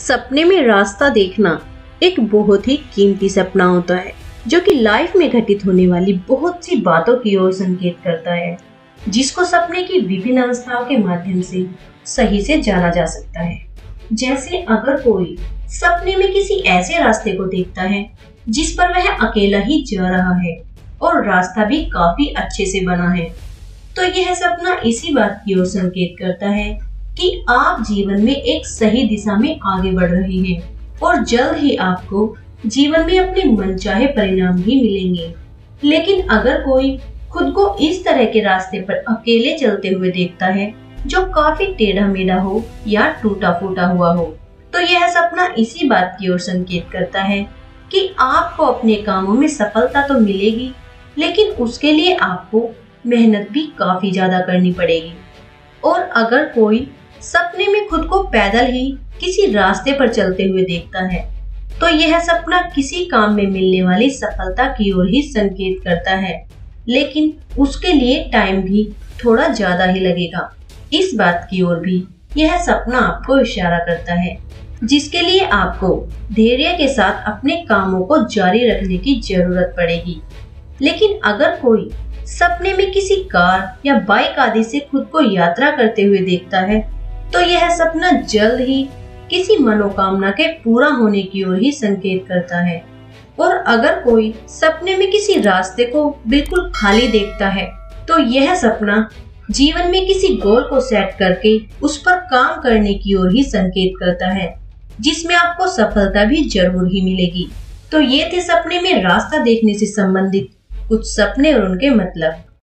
सपने में रास्ता देखना एक बहुत ही कीमती सपना होता है जो कि लाइफ में घटित होने वाली बहुत सी बातों की ओर संकेत करता है, जिसको सपने की विभिन्न अवस्थाओं के माध्यम से सही से जाना जा सकता है। जैसे अगर कोई सपने में किसी ऐसे रास्ते को देखता है जिस पर वह अकेला ही जा रहा है और रास्ता भी काफी अच्छे से बना है, तो यह सपना इसी बात की ओर संकेत करता है कि आप जीवन में एक सही दिशा में आगे बढ़ रहे हैं और जल्द ही आपको जीवन में अपने मनचाहे परिणाम भी मिलेंगे। लेकिन अगर कोई खुद को इस तरह के रास्ते पर अकेले चलते हुए देखता है जो काफी टेढ़ा मेढ़ा हो या टूटा फूटा हुआ हो, तो यह सपना इसी बात की ओर संकेत करता है कि आपको अपने कामों में सफलता तो मिलेगी, लेकिन उसके लिए आपको मेहनत भी काफी ज्यादा करनी पड़ेगी। और अगर कोई सपने में खुद को पैदल ही किसी रास्ते पर चलते हुए देखता है, तो यह सपना किसी काम में मिलने वाली सफलता की ओर ही संकेत करता है, लेकिन उसके लिए टाइम भी थोड़ा ज्यादा ही लगेगा। इस बात की ओर भी यह सपना आपको इशारा करता है, जिसके लिए आपको धैर्य के साथ अपने कामों को जारी रखने की जरूरत पड़ेगी। लेकिन अगर कोई सपने में किसी कार या बाइक आदि से खुद को यात्रा करते हुए देखता है, तो यह सपना जल्द ही किसी मनोकामना के पूरा होने की ओर ही संकेत करता है। और अगर कोई सपने में किसी रास्ते को बिल्कुल खाली देखता है, तो यह सपना जीवन में किसी गोल को सेट करके उस पर काम करने की ओर ही संकेत करता है, जिसमें आपको सफलता भी जरूर ही मिलेगी। तो ये थे सपने में रास्ता देखने से संबंधित कुछ सपने और उनके मतलब।